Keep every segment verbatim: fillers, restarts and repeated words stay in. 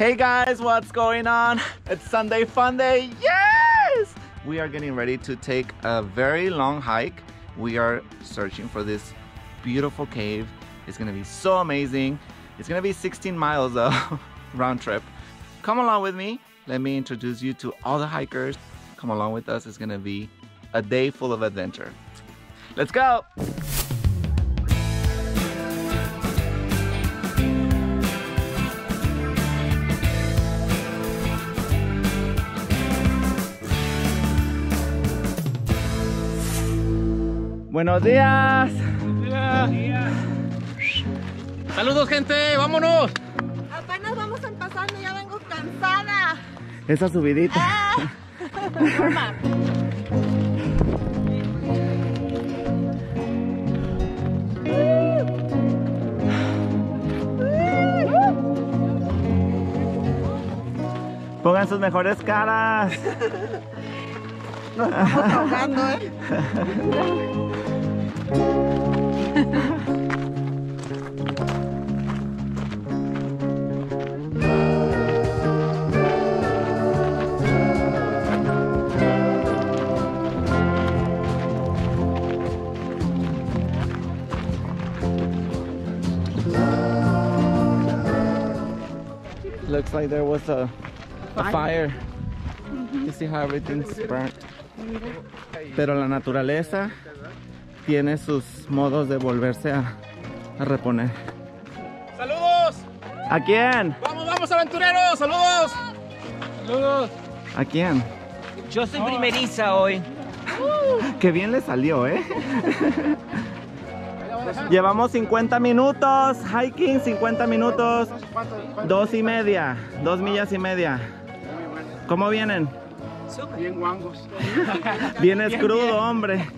Hey guys, what's going on? It's Sunday Fun Day, yes! We are getting ready to take a very long hike. We are searching for this beautiful cave. It's gonna be so amazing. It's gonna be sixteen miles of round trip. Come along with me. Let me introduce you to all the hikers. Come along with us, it's gonna be a day full of adventure. Let's go! Buenos días. Buenos días. Saludos, gente, vámonos. Apenas vamos empezando, ya vengo cansada. Esa subidita. Ah. Pongan sus mejores caras. Nos estamos ahogando, ¿eh? Looks like there was a, a fire. You see how everything's burnt. Pero la naturaleza tiene sus modos de volverse a, a reponer. ¡Saludos! ¿A quién? ¡Vamos, vamos, aventureros! ¡Saludos! ¡Saludos! ¿A quién? Yo soy primeriza hoy. Uh, ¡Qué bien le salió, eh! Llevamos cincuenta minutos, hiking cincuenta minutos, dos y media, dos millas y media. ¿Cómo vienen? Bien guangos. Vienes bien, crudo, bien. Hombre.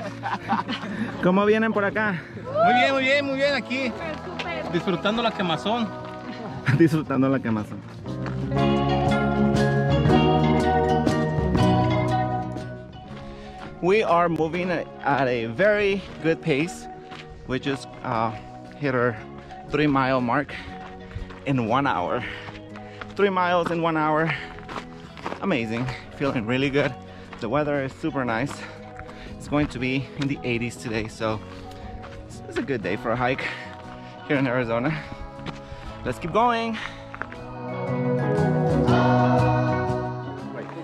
¿Cómo vienen por acá? Muy bien, muy bien, muy bien aquí. Super, super. Disfrutando la quemazón. Disfrutando la quemazón. We are moving at a very good pace. We just uh, hit our three mile mark in one hour. Three miles in one hour. Amazing, feeling really good. The weather is super nice. It's going to be in the eighties today, so it's a good day for a hike here in Arizona. Let's keep going.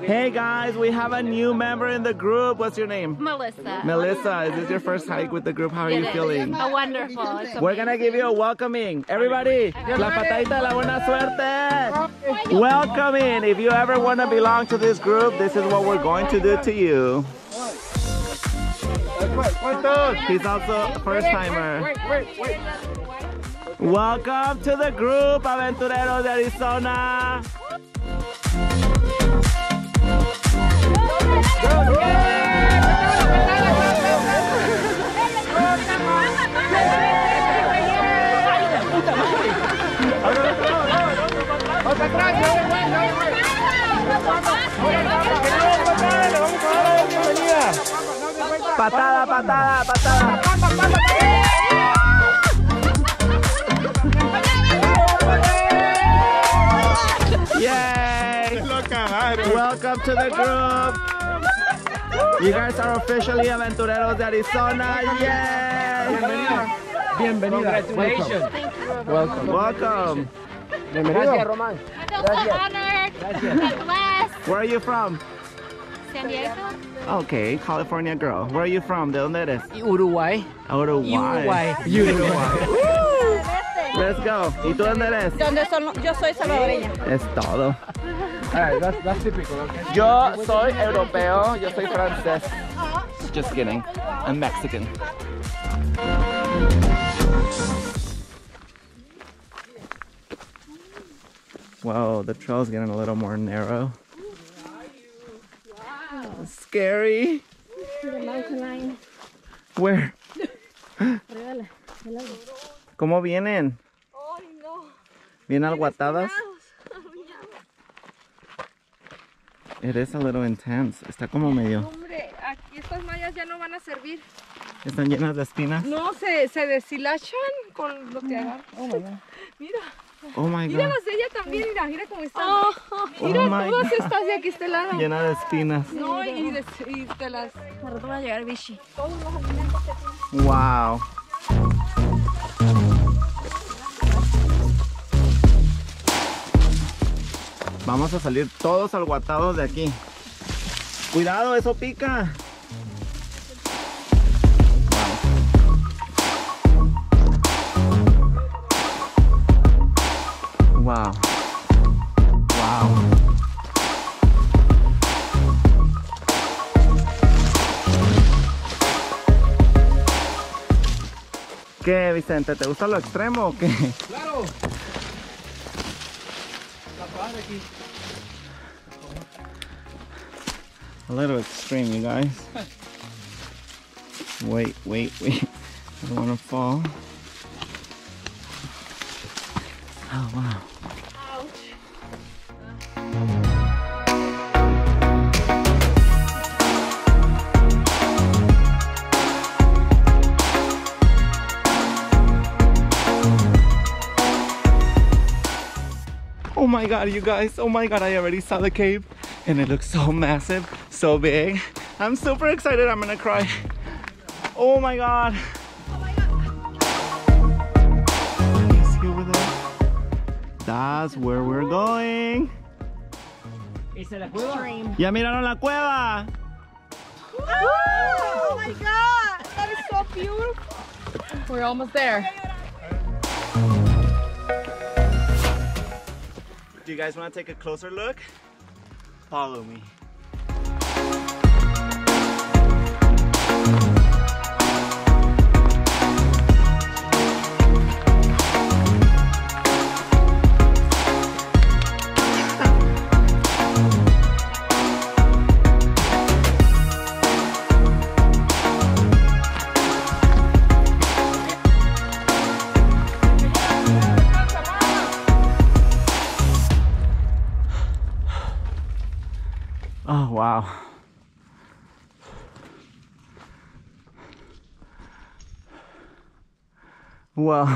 Hey guys, we have a new member in the group. What's your name? Melissa. Melissa, is this your first hike with the group? How are you feeling? Oh, wonderful. We're gonna give you a welcoming. Everybody, la patadita, la buena suerte. Welcome in. If you ever want to belong to this group, this is what we're going to do to you. He's also a first timer. Welcome to the group, Aventureros de Arizona. Patada, patada, patada. Yay! Welcome to the group. You guys are officially Aventureros de Arizona. Yay! Bienvenida. Congratulations. Welcome. Welcome. Gracias, Román. I feel so honored. I'm blessed. Where are you from? San Diego. Okay, California girl. Where are you from? ¿De dónde eres? Uruguay. Uruguay. Uruguay. Let's go. ¿Y tú dónde eres? Yo soy salvadoreña. Es todo. All right, that's, that's typical, okay? Yo soy europeo. Yo soy francés. Just kidding. I'm Mexican. Wow, the trail's getting a little more narrow. Scary. Where? ¿Cómo vienen? ¿Bien aguatadas? It is a little intense. Está como medio. Hombre, aquí estas mallas ya no van a servir. ¿Están llenas de espinas? No, se, se deshilachan con lo que agarran. Oh, mira. Oh my God. Míralas ella también, mira, mira cómo están. Oh, oh, mira, oh todas estas de aquí, este lado. Llena de espinas. No, y, de, y te las... Por rato va a llegar bichi. Todos los alimentos que tienen. Wow. Vamos a salir todos alguatados de aquí. Cuidado, eso pica. Wow. Wow. ¿Qué, Vicente? ¿Te gusta lo extremo o qué? ¡Claro! Está padre aquí. A little extreme, you guys. Wait, wait, wait. I don't want to fall. Oh, wow. Oh my God, you guys, oh my God, I already saw the cave and it looks so massive, so big. I'm super excited, I'm gonna cry. Oh my God. Oh my God. He's here with us. That's where we're going. It's a stream. Ya miraron la cueva. Woo! Oh my God, that is so beautiful. We're almost there. Do you guys want to take a closer look? Follow me. Oh, wow. Wow.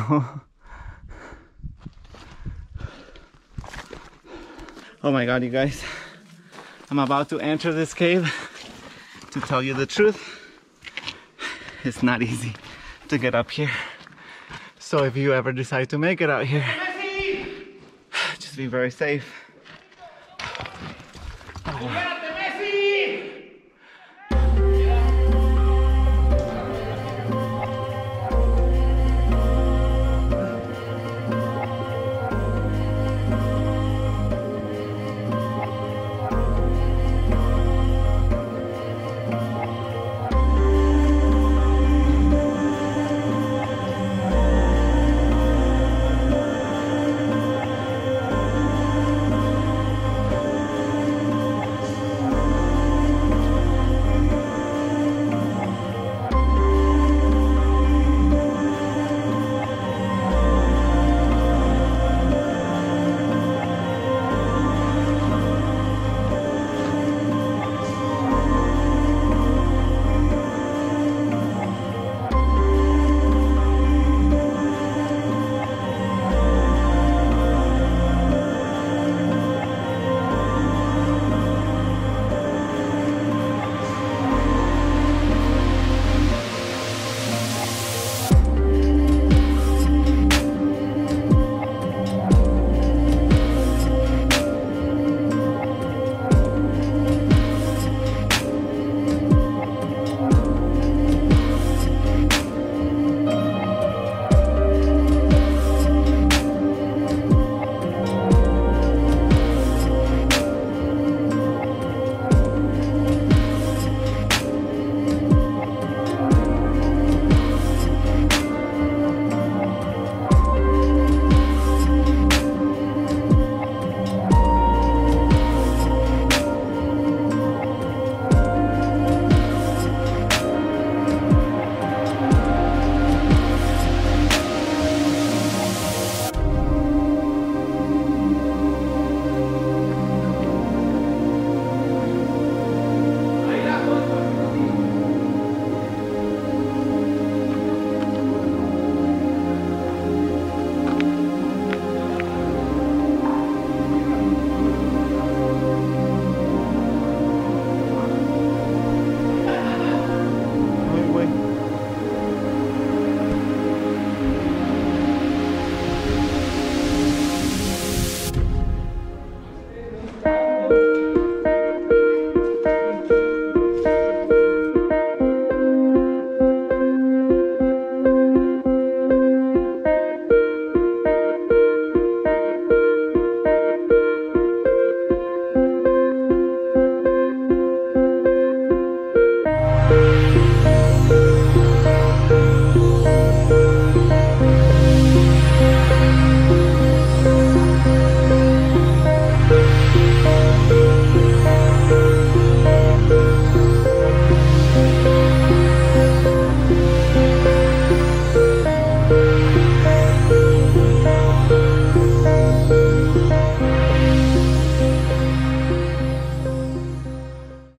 Oh my God, you guys. I'm about to enter this cave. To tell you the truth, it's not easy to get up here. So if you ever decide to make it out here, just be very safe. Oh, wow.